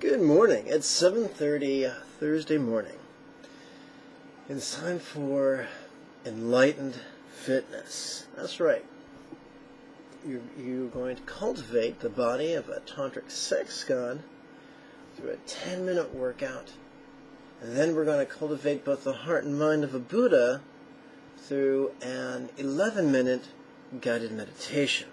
Good morning. It's 7:30 Thursday morning. It's time for enlightened fitness. That's right. You're going to cultivate the body of a tantric sex god through a 10-minute workout. And then we're going to cultivate both the heart and mind of a Buddha through an 11-minute guided meditation.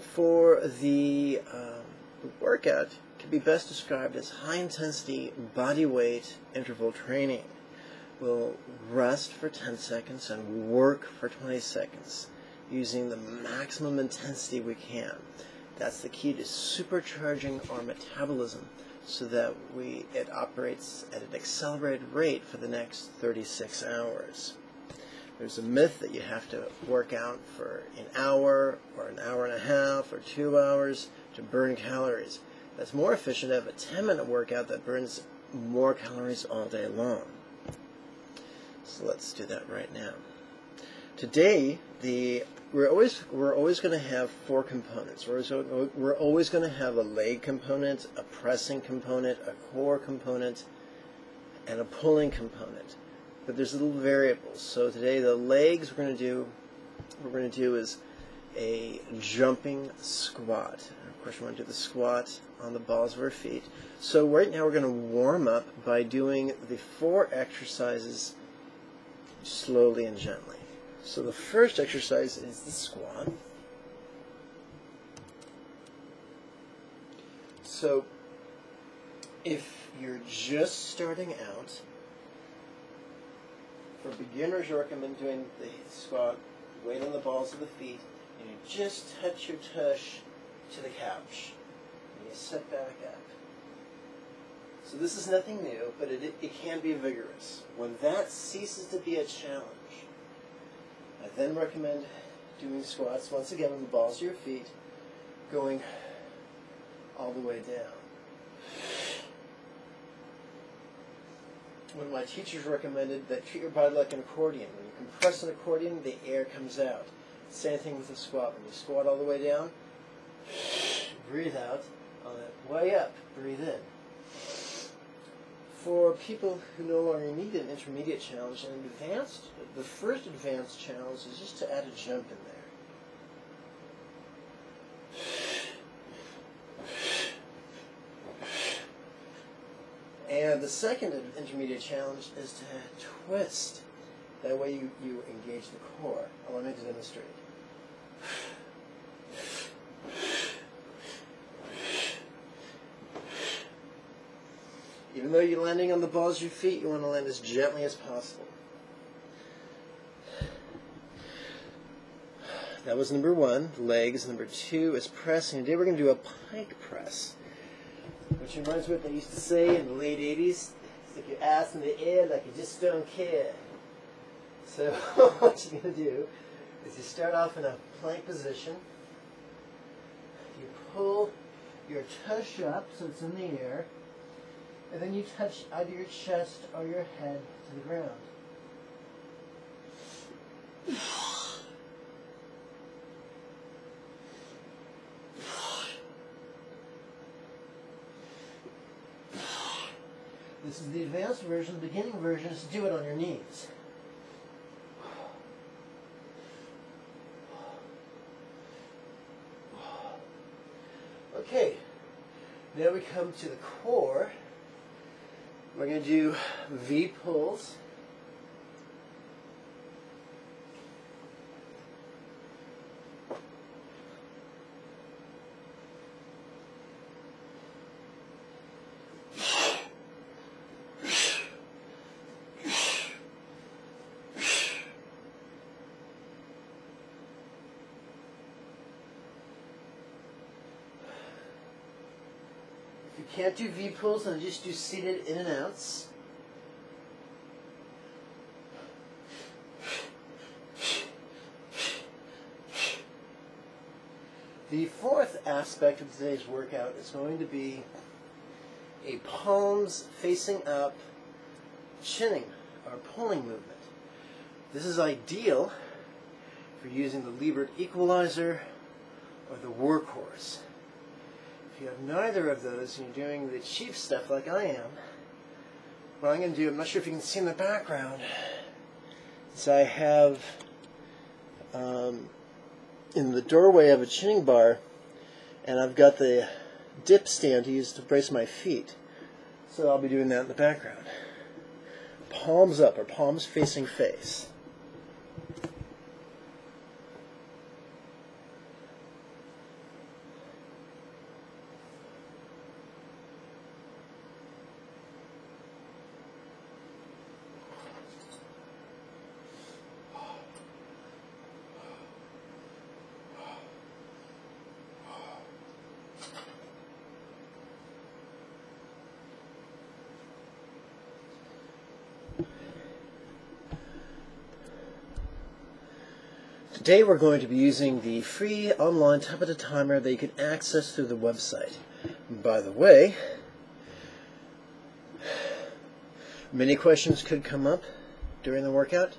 For the workout, it can be best described as high-intensity body weight interval training. We'll rest for 10 seconds and work for 20 seconds using the maximum intensity we can. That's the key to supercharging our metabolism so that it operates at an accelerated rate for the next 36 hours. There's a myth that you have to work out for an hour or an hour and a half or 2 hours to burn calories. That's more efficient to have a 10-minute workout that burns more calories all day long. So let's do that right now. Today, we're always going to have four components. We're always going to have a leg component, a pressing component, a core component, and a pulling component. But there's little variables. So today the legs we're going to do is a jumping squat. And of course we want to do the squat on the balls of our feet. So right now we're going to warm up by doing the four exercises slowly and gently. So the first exercise is the squat. So if you're just starting out, for beginners, I recommend doing the squat, weight on the balls of the feet, and you just touch your tush to the couch, and you sit back up. So this is nothing new, but it can be vigorous. When that ceases to be a challenge, I then recommend doing squats, once again, on the balls of your feet, going all the way down. One of my teachers recommended that treat your body like an accordion. When you compress an accordion, the air comes out. Same thing with a squat. When you squat all the way down, breathe out. On that way up, breathe in. For people who no longer need an intermediate challenge, an advanced, the first advanced challenge is just to add a jump in there. And the second intermediate challenge is to twist. That way you engage the core. Allow me to demonstrate. Even though you're landing on the balls of your feet, you want to land as gently as possible. That was number one, the legs. Number two is pressing. Today we're going to do a pike press, which reminds me of what they used to say in the late 80s, it's like your ass in the air like you just don't care. So what you're going to do is you start off in a plank position, you pull your tush up so it's in the air, and then you touch either your chest or your head to the ground. This is the advanced version. The beginning version is to do it on your knees. Okay, now we come to the core. We're going to do V pulls. You can't do V-pulls and just do seated in and outs. The fourth aspect of today's workout is going to be a palms facing up chinning or pulling movement. This is ideal for using the Liebert equalizer or the workhorse. If you have neither of those and you're doing the cheap stuff like I am, what I'm going to do, I'm not sure if you can see in the background, is I have in the doorway of a chinning bar, and I've got the dip stand to use to brace my feet. So I'll be doing that in the background. Palms up, or palms facing face. Today we're going to be using the free online Tabata timer that you can access through the website. And by the way, many questions could come up during the workout.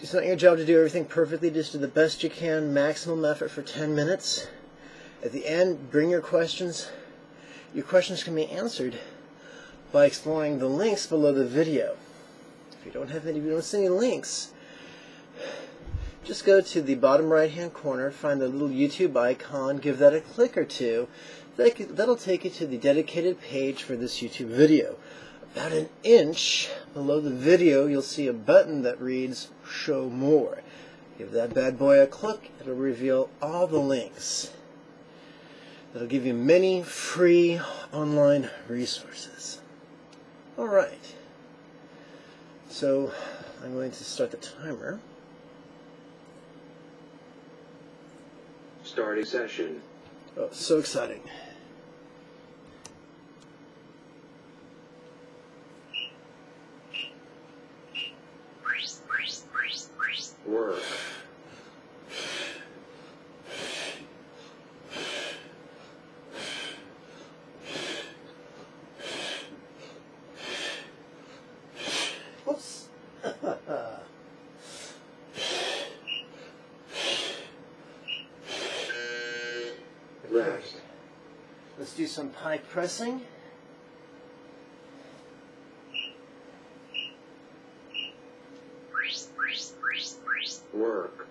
It's not your job to do everything perfectly, just do the best you can, maximum effort for 10 minutes. At the end, bring your questions. Your questions can be answered by exploring the links below the video. If you don't have any, if you don't see any links, just go to the bottom right-hand corner, find the little YouTube icon, give that a click or two. That'll take you to the dedicated page for this YouTube video. About an inch below the video, you'll see a button that reads, Show More. Give that bad boy a click. It'll reveal all the links. It'll give you many free online resources. All right. So I'm going to start the timer. Starting session. Oh, so exciting. Work. Whoops. Rest. Let's do some pie pressing. Work.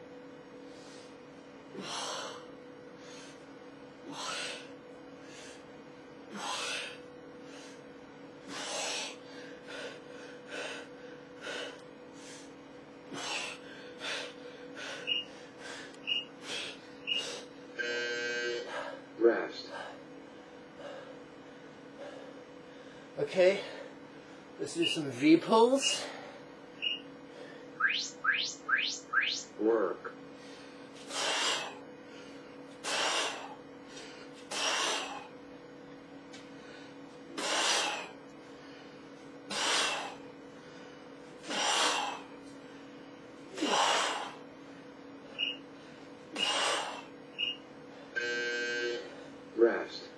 Rest. Okay, let's do some V-pulls. Work.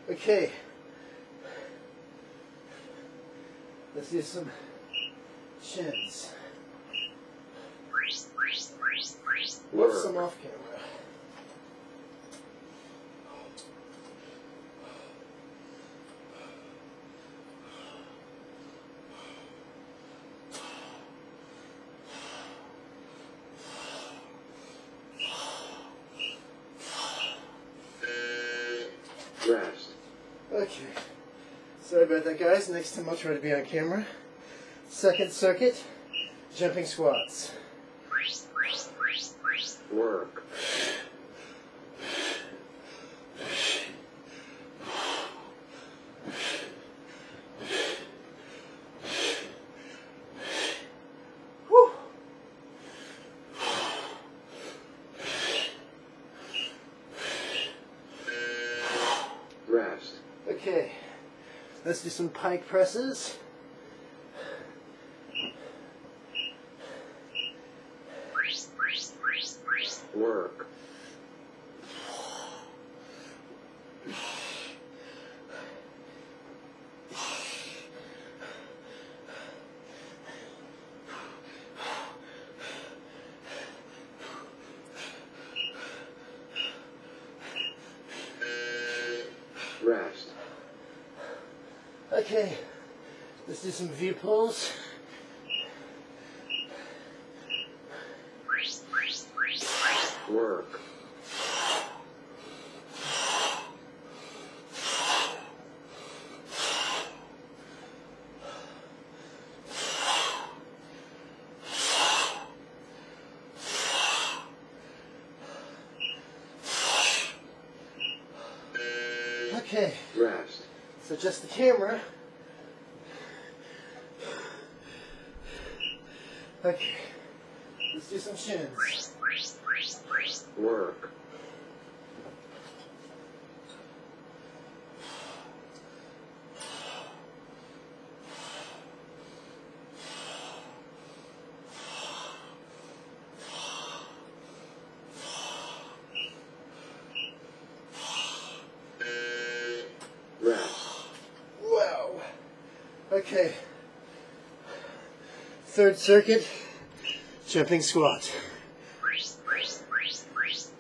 Okay, let's do some chins. What's some off camera? Okay, sorry about that guys, next time I'll try to be on camera. Second circuit, jumping squats. Work. Okay, let's do some pike presses. Work. Okay, let's do some V pulls. Work. Okay. Rest. So just the camera. Okay. Let's do some shins. Work. Wow. Okay. Third circuit, jumping squat.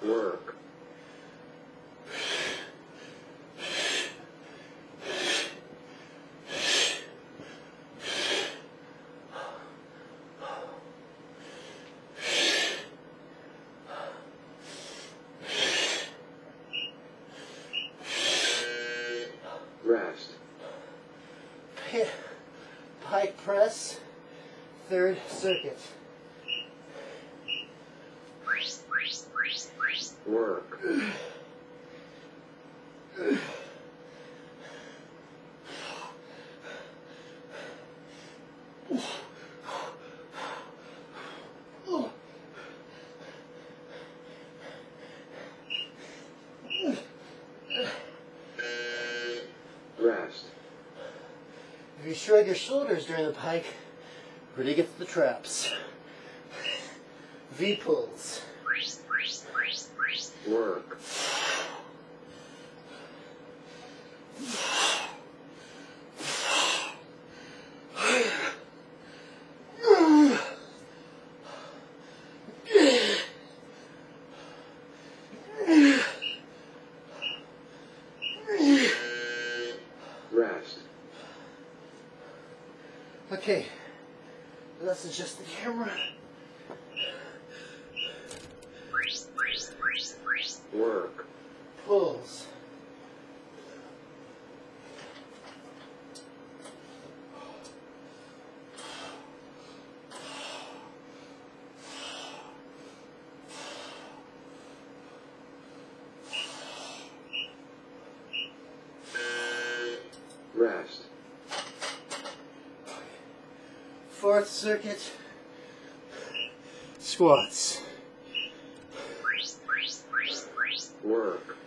Work. Rest. Pike press, third circuit. Work. Rest. If you shrug your shoulders during the pike, really get to the traps. V pulls. Work. Rest. Okay, let's adjust the camera. Work. Pulls. Rest. Fourth circuit. Squats. Work.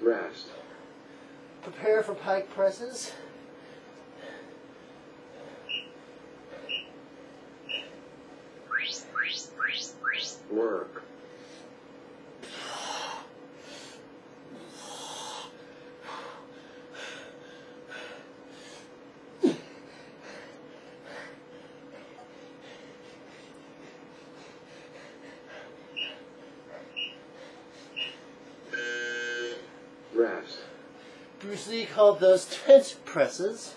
Rest. Prepare for pike presses. Work. Rest. Bruce Lee called those tent presses.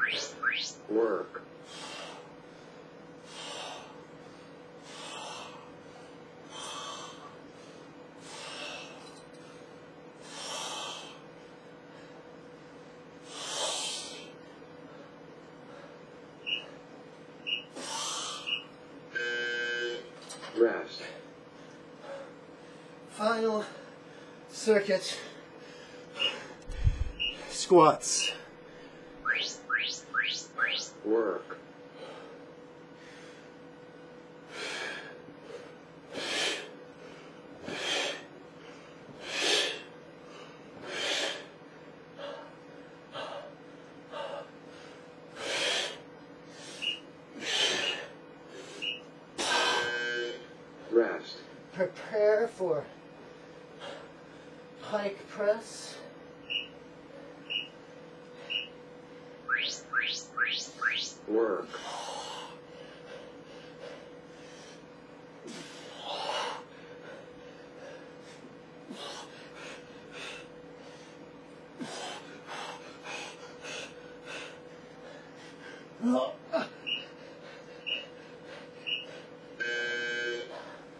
Rest. Work. final circuit, squats. Work. Prepare for pike press. Work.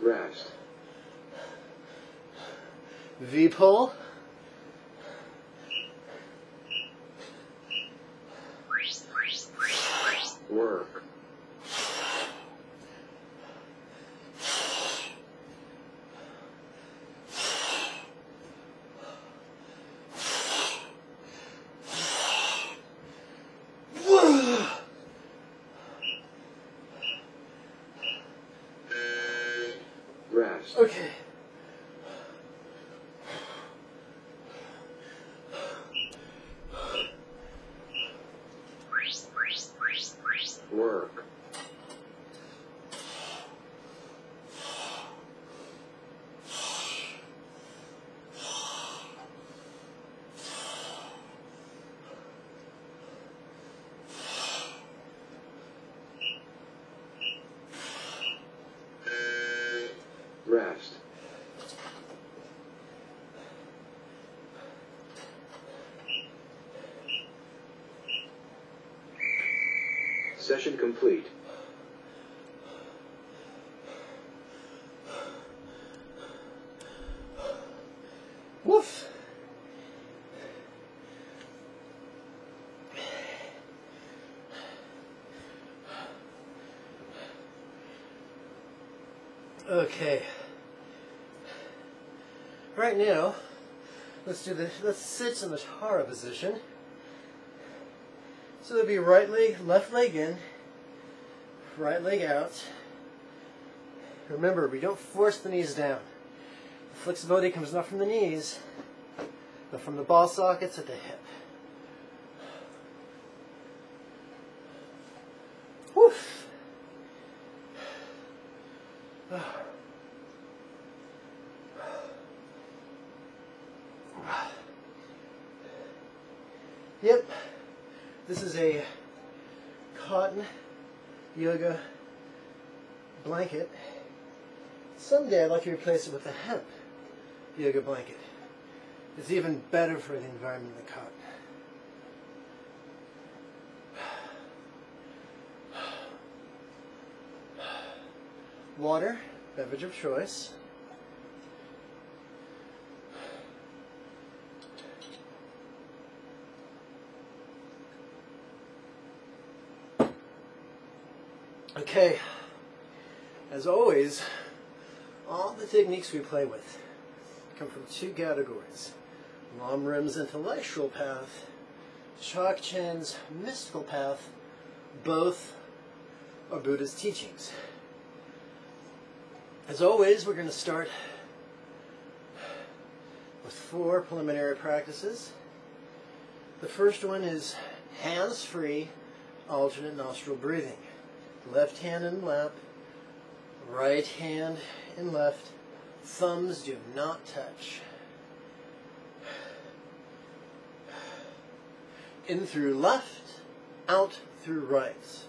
Rest. V-pull. Work. Rest. Okay. Work. Rest. Session complete. Woof. Okay. Right now, let's sit in the Tara position. So there'll be right leg, left leg in, right leg out. Remember, we don't force the knees down. The flexibility comes not from the knees, but from the ball sockets at the hip. Woof! Oh. Yep. This is a cotton yoga blanket. Someday I'd like to replace it with a hemp yoga blanket. It's even better for the environment than cotton. Water, beverage of choice. Okay, as always, all the techniques we play with come from two categories: Lamrim's intellectual path, Chakchen's mystical path. Both are Buddha's teachings. As always, we're going to start with four preliminary practices. The first one is hands-free, alternate nostril breathing. Left hand in lap, right hand in left, thumbs do not touch. In through left, out through right.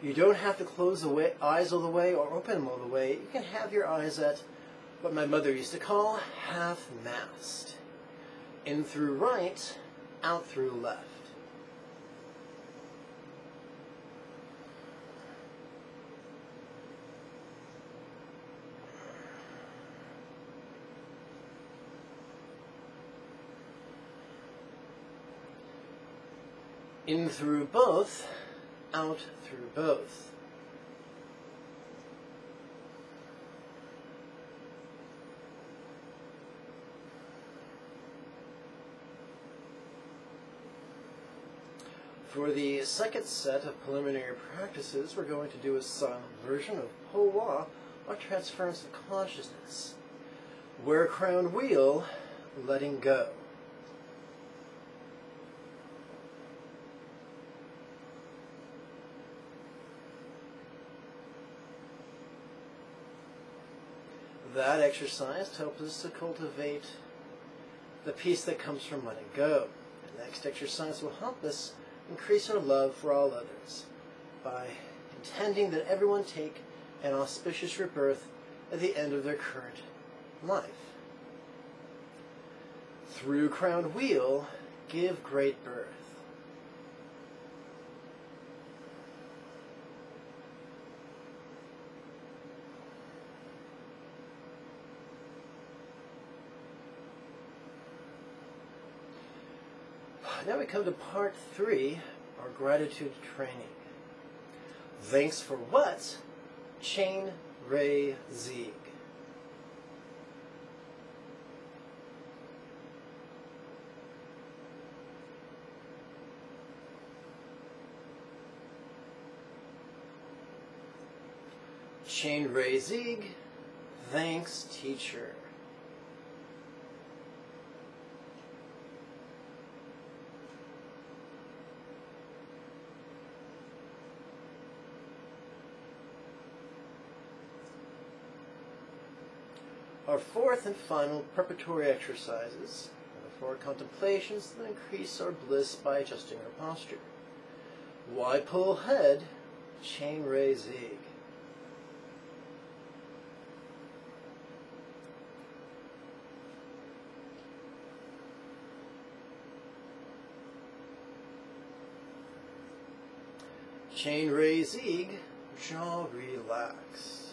You don't have to close the eyes all the way or open them all the way. You can have your eyes at what my mother used to call half-mast. In through right, out through left. In through both, out through both. For the second set of preliminary practices, we're going to do a silent version of Powa, or transference of consciousness. Wear crown wheel, letting go. That exercise helps us to cultivate the peace that comes from letting go. The next exercise will help us increase our love for all others by intending that everyone take an auspicious rebirth at the end of their current life. Through crown wheel, give great birth. Now we come to part 3, our gratitude training. Thanks for what? Chenrezig. Chenrezig, thanks teacher. Our fourth and final preparatory exercises are the four contemplations that increase our bliss by adjusting our posture. Why pull head? Chenrezig. Chenrezig, jaw relax.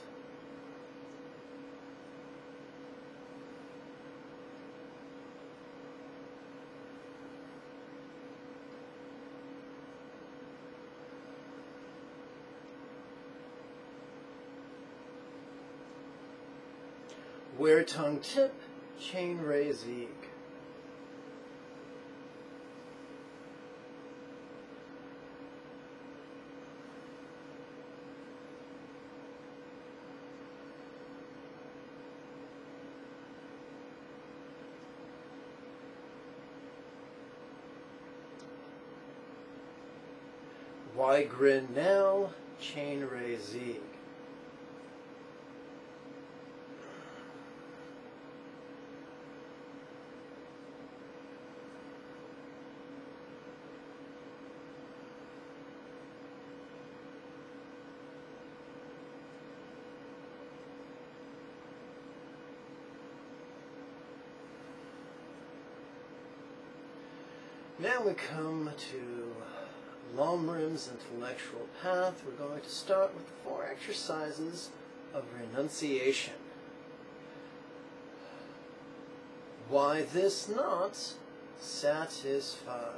Wear tongue tip, Chenrezig. Why grin now, Chenrezig. Now we come to Lamrim's intellectual path. We're going to start with the four exercises of renunciation. Why this not satisfy?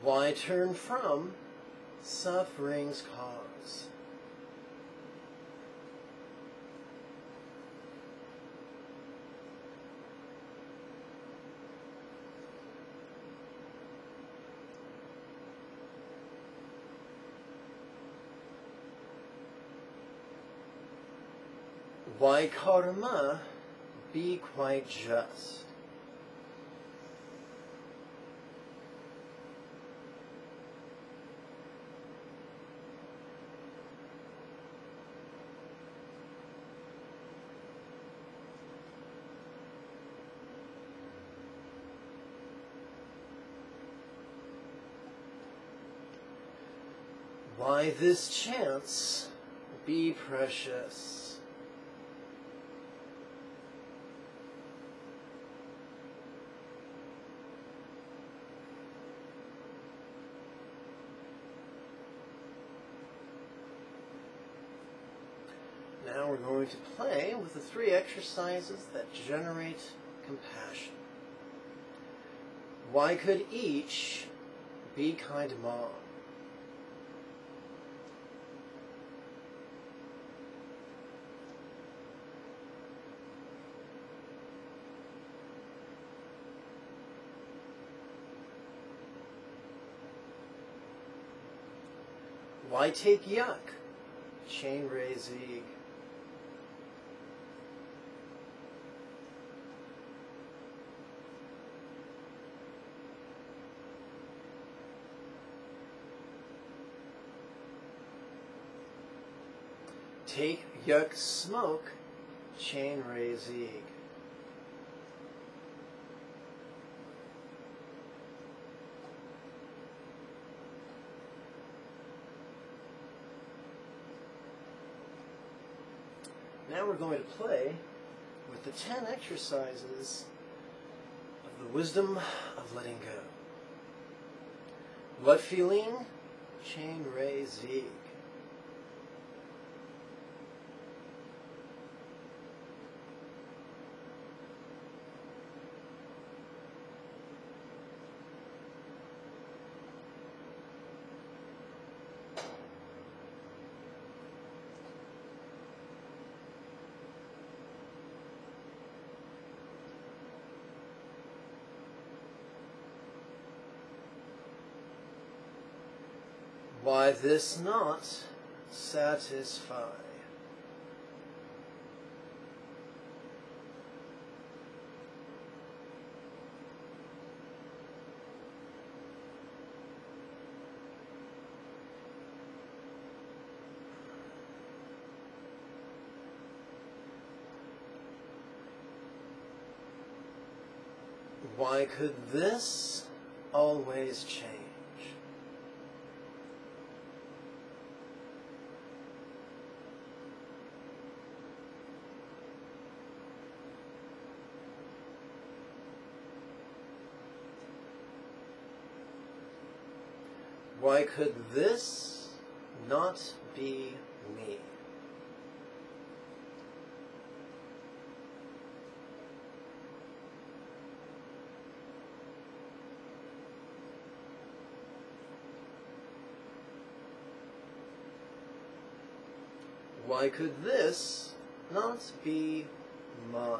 Why turn from suffering's cause? Why karma be quite just? Why this chance be precious? now we're going to play with the three exercises that generate compassion. Why could each be kind mom? Why take yuck? Chenrezig. Take yuck smoke, Chenrezig. Now we're going to play with the 10 exercises of the wisdom of letting go. What feeling? Chenrezig. Why this not satisfy? Why could this always change? Why could this not be me? Why could this not be mine?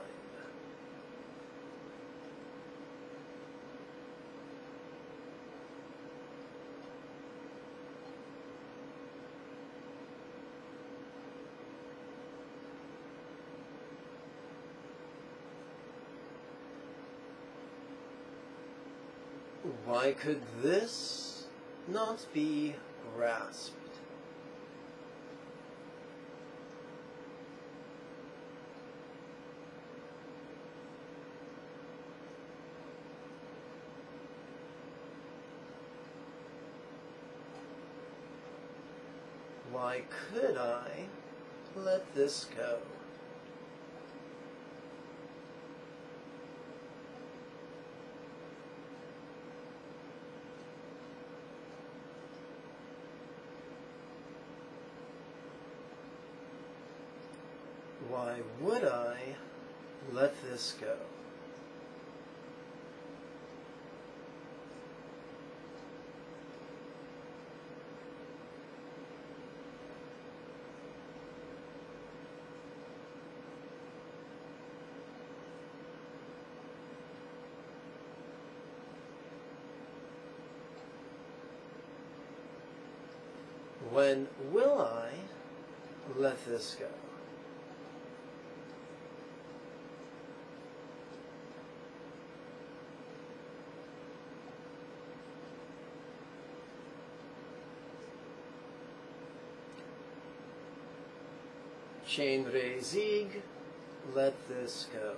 Why could this not be grasped? Why could I let this go? Why would I let this go? When will I let this go? Chenrezig, let this go.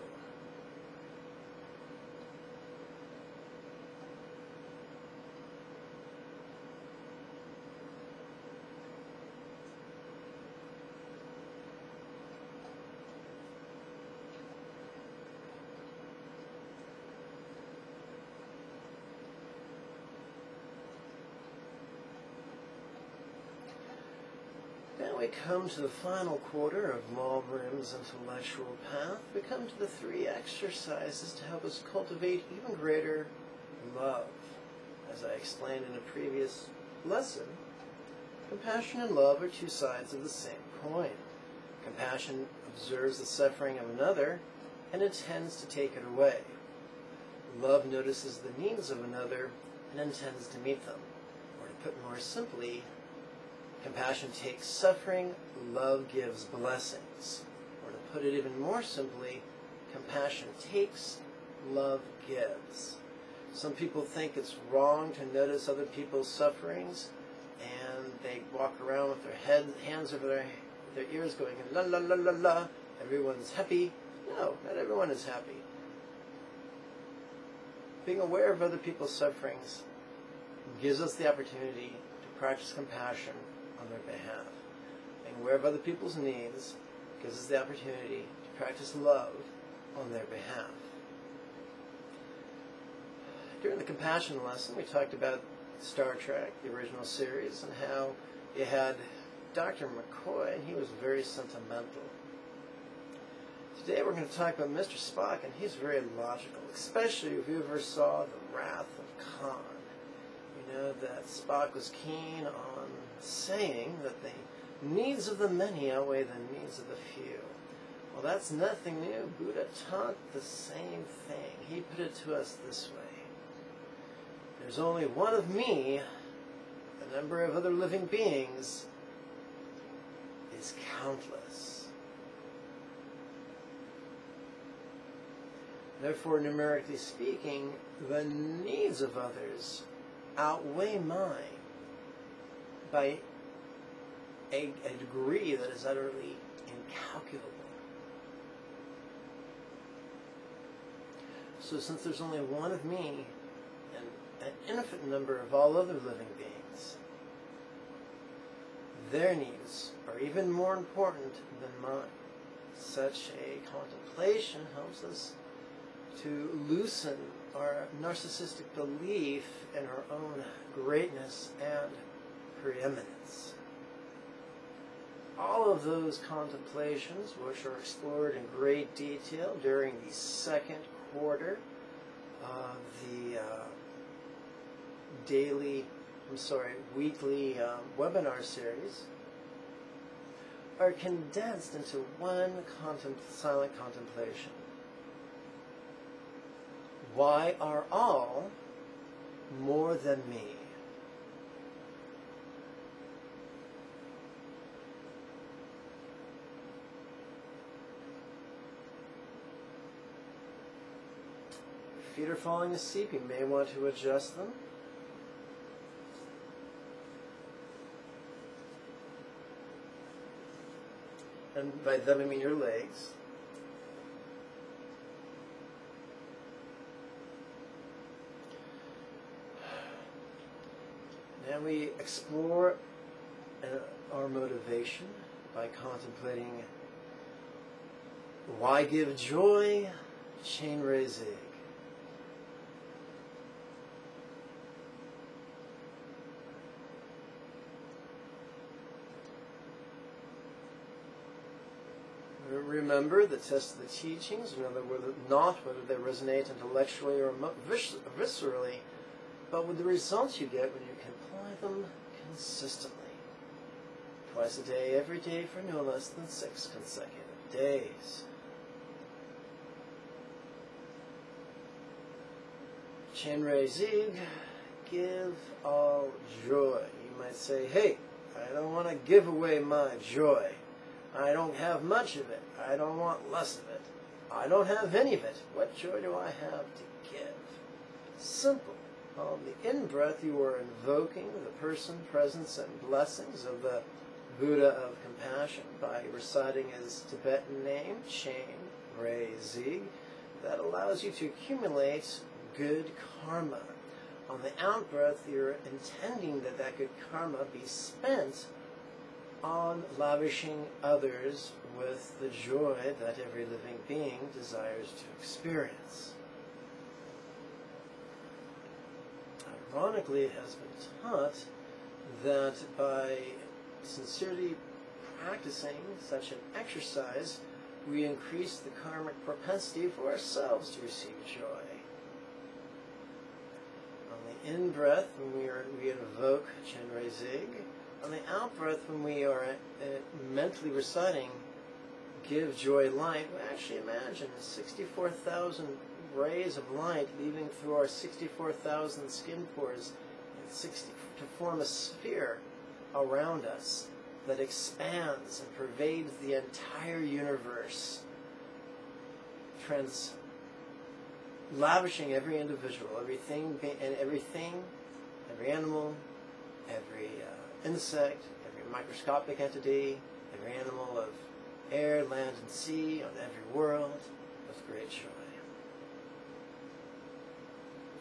we come to the final quarter of Lamrim's intellectual path, we come to the three exercises to help us cultivate even greater love. As I explained in a previous lesson, compassion and love are two sides of the same coin. Compassion observes the suffering of another and intends to take it away. Love notices the needs of another and intends to meet them. Or to put more simply, compassion takes suffering, love gives blessings. Or to put it even more simply, compassion takes, love gives. Some people think it's wrong to notice other people's sufferings, and they walk around with their hands over their ears going, la la la la la, everyone's happy. No, not everyone is happy. Being aware of other people's sufferings gives us the opportunity to practice compassion on their behalf. Being aware of other people's needs gives us the opportunity to practice love on their behalf. During the compassion lesson, we talked about Star Trek, the original series, and how you had Dr. McCoy, and he was very sentimental. Today we're going to talk about Mr. Spock, and he's very logical, especially if you ever saw The Wrath of Khan. You know that Spock was keen on saying that the needs of the many outweigh the needs of the few. Well, that's nothing new. Buddha taught the same thing. He put it to us this way. There's only one of me, the number of other living beings is countless. Therefore, numerically speaking, the needs of others outweigh mine by a degree that is utterly incalculable. So since there's only one of me, an infinite number of all other living beings, their needs are even more important than mine. Such a contemplation helps us to loosen our narcissistic belief in our own greatness and preeminence. All of those contemplations, which are explored in great detail during the second quarter of the weekly webinar series, are condensed into one silent contemplation. Why are all more than me? If your feet are falling asleep, you may want to adjust them. And by them I mean your legs. Now we explore our motivation by contemplating why give joy, Chenrezig. Remember, the test of the teachings, in other words, not whether they resonate intellectually or viscerally, but with the results you get when you can apply them consistently. Twice a day, every day, for no less than 6 consecutive days. Chenrezig, give all joy. You might say, hey, I don't want to give away my joy. I don't have much of it. I don't want less of it. I don't have any of it. What joy do I have to give? Simple. On the in-breath, you are invoking the person, presence, and blessings of the Buddha of compassion by reciting his Tibetan name, Chenrezig. That allows you to accumulate good karma. On the out-breath, you're intending that that good karma be spent on lavishing others with the joy that every living being desires to experience. Ironically, it has been taught that by sincerely practicing such an exercise, we increase the karmic propensity for ourselves to receive joy. On the in-breath, when we invoke Chenrezig. On the out-breath, when we are mentally reciting, give joy light, we actually imagine 64,000 rays of light leaving through our 64,000 skin pores to form a sphere around us that expands and pervades the entire universe, lavishing every individual, everything, every animal, every insect, every microscopic entity, every animal of air, land, and sea, on every world, with great joy.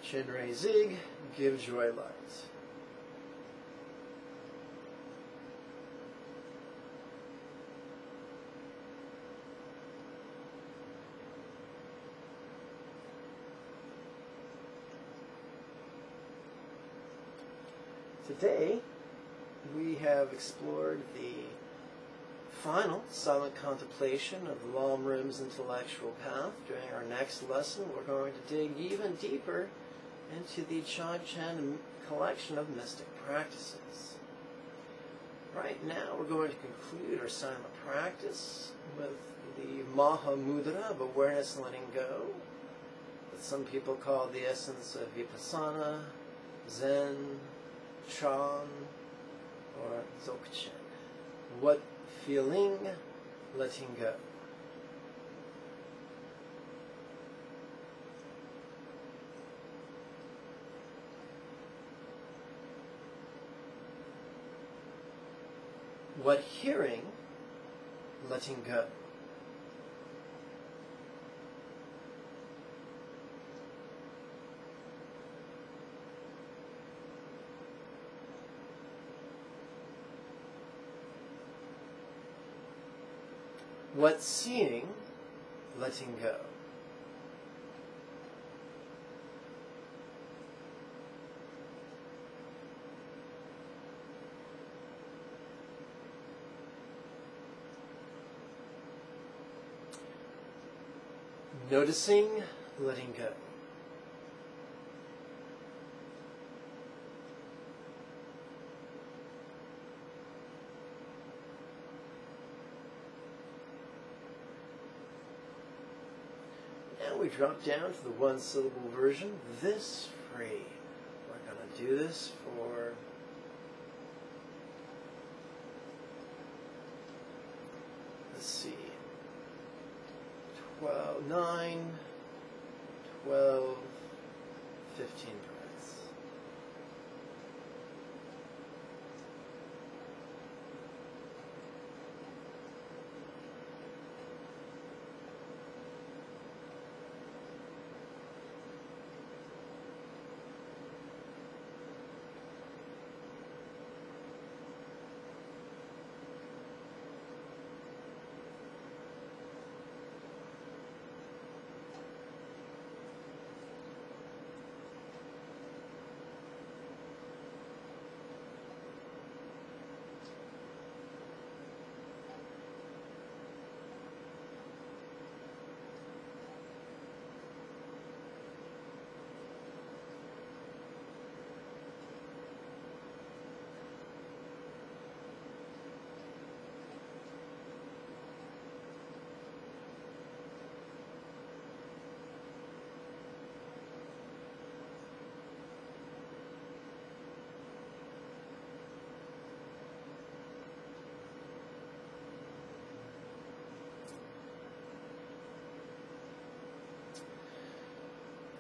Chenrezig, give joy light. Today, we have explored the final silent contemplation of Lamrim's intellectual path. During our next lesson, we're going to dig even deeper into the Chakchen collection of mystic practices. Right now, we're going to conclude our silent practice with the Maha Mudra of awareness and letting go, that some people call the essence of Vipassana, Zen, Chan, or Dzogchen. What feeling, letting go. What hearing, letting go. What seeing, letting go. Noticing, letting go. We drop down to the one-syllable version, this free. We're going to do this for 15 breaths.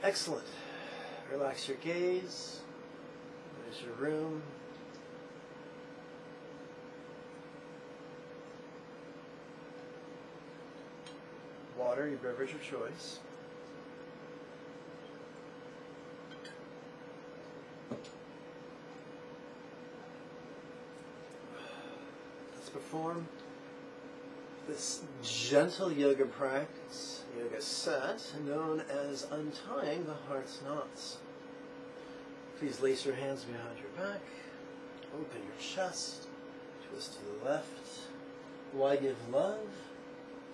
Excellent. Relax your gaze. There's your room. Water, your beverage of choice. Let's perform this gentle yoga practice, yoga set, known as untying the heart's knots. Please lace your hands behind your back, open your chest, twist to the left, Why give love?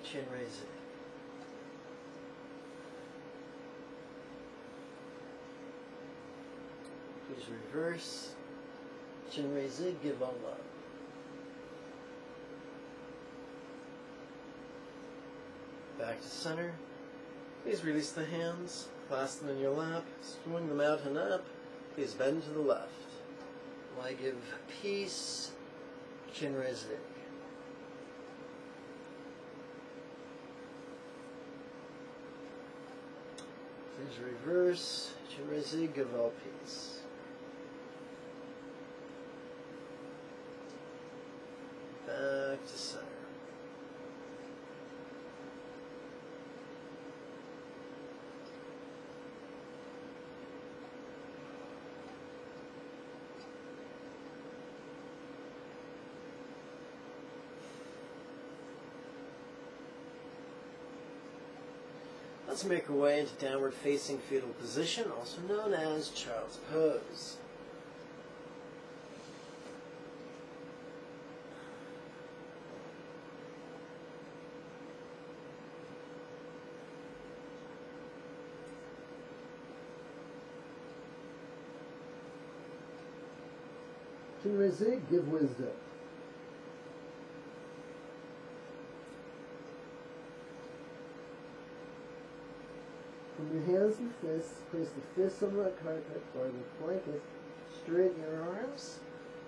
Chenrezig. Please reverse. Chenrezig, give all love. Back to center. Please release the hands, clasp them in your lap, swing them out and up. Please bend to the left. Why give peace? Chenrezig. Please reverse. Chenrezig, give all peace. Back to center. Let's make our way into downward facing fetal position, also known as child's pose. Chenrezig, give wisdom. From your hands and fists, place the fists on the carpet or the blanket, straighten your arms.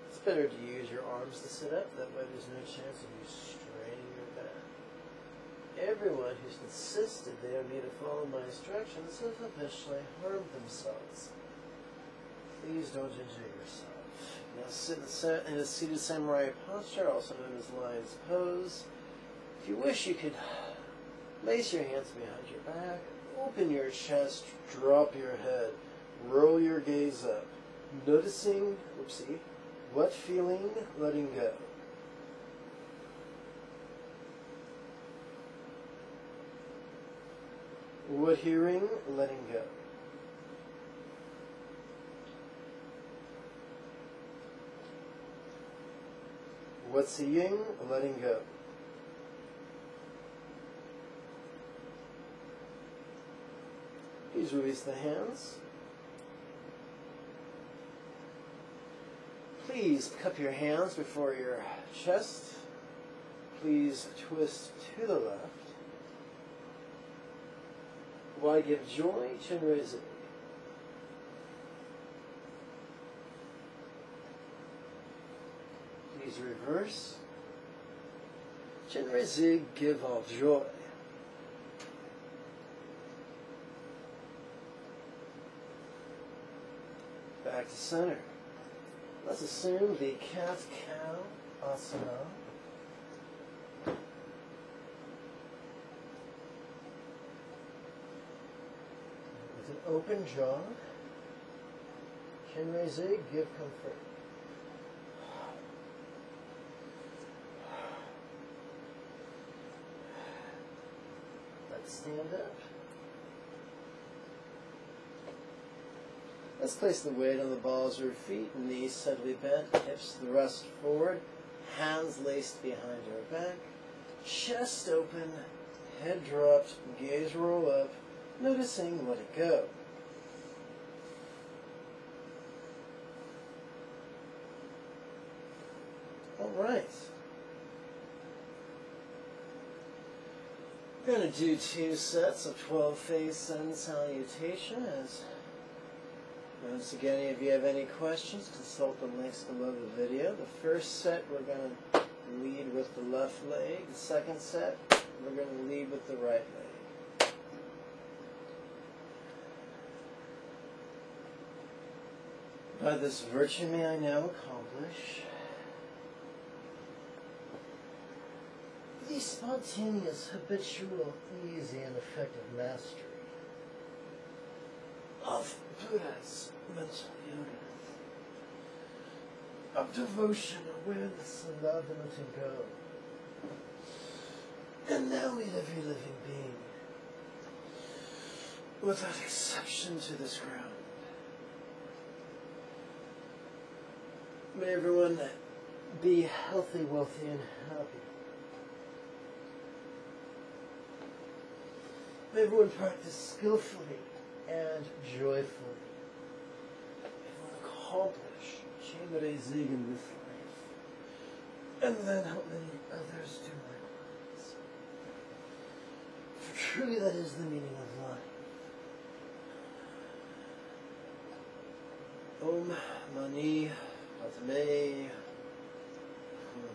It's better to use your arms to sit up, that way there's no chance of you straining your back. Everyone who's insisted they don't need to follow my instructions has officially harmed themselves. Please don't injure yourself. Now sit in a seated samurai posture, also known as lion's pose. If you wish, you could lace your hands behind your back. Open your chest, drop your head, roll your gaze up, noticing, oopsie, what feeling, letting go. What hearing, letting go. What seeing, letting go. Please release the hands. Please cup your hands before your chest. Please twist to the left. Why give joy? Chenrezig. Please reverse. Chenrezig, give all joy. Back to center. Let's assume the cat-cow asana. With an open jaw, Chenrezig, give comfort. Let's stand up. Let's place the weight on the balls of your feet, knees subtly bent, hips thrust forward, hands laced behind your back, chest open, head dropped, gaze roll up, noticing, let it go. All right. We're going to do 2 sets of 12 face sun salutations. Once again, if you have any questions, consult the links below the video. The first set, we're going to lead with the left leg. The second set, we're going to lead with the right leg. By this virtue may I now accomplish the spontaneous, habitual, easy, and effective mastery of Buddha's mental unit, of devotion, awareness, and love, and letting go. And now meet every living being, without exception, to this ground. May everyone be healthy, wealthy, and happy. Everyone practice skillfully and joyfully. Everyone accomplish Chenrezig in this life. And then help many others do likewise. For truly that is the meaning of life. Om Mani padme Hum.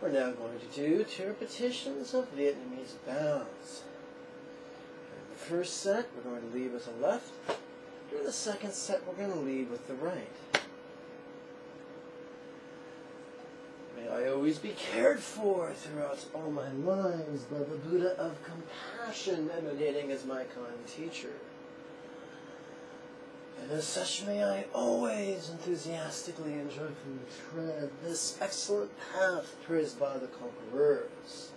We're now going to do 2 repetitions of Vietnamese bows. During the first set, we're going to lead with the left. During the second set, we're going to lead with the right. May I always be cared for throughout all my lives by the Buddha of compassion emanating as my kind teacher. And as such, may I always enthusiastically and joyfully tread this excellent path praised by the conquerors.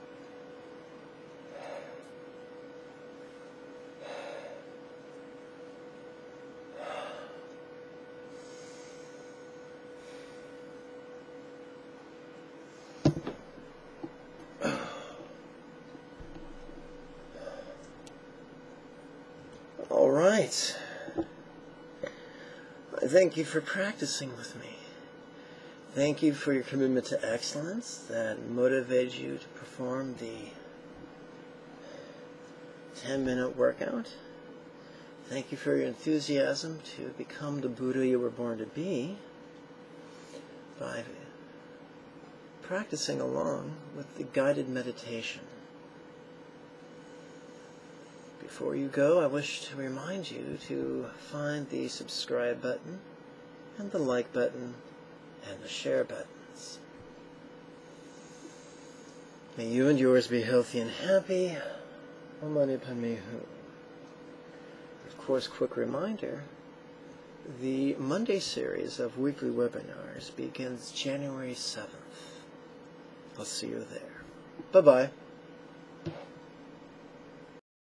All right. Thank you for practicing with me. Thank you for your commitment to excellence that motivated you to perform the 10-minute workout. Thank you for your enthusiasm to become the Buddha you were born to be by practicing along with the guided meditation. Before you go, I wish to remind you to find the subscribe button, and the like button, and the share buttons. May you and yours be healthy and happy. Om Mani padme Hum. Of course, quick reminder, the Monday series of weekly webinars begins January 7th. I'll see you there. Bye-bye.